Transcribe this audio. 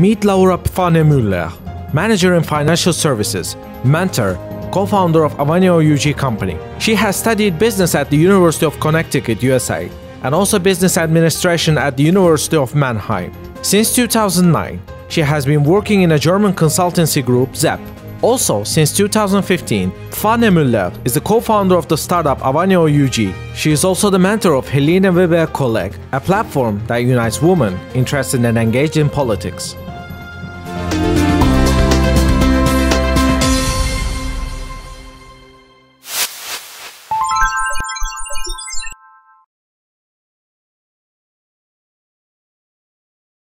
Meet Laura Pfannemüller, manager in financial services, mentor, co-founder of Avaneo UG company. She has studied business at the University of Connecticut, USA, and also business administration at the University of Mannheim. Since 2009, she has been working in a German consultancy group, Zeb. Also, since 2015, Pfannemüller is the co-founder of the startup Avaneo UG. She is also the mentor of Helene-Weber Kolleg, a platform that unites women interested and engaged in politics.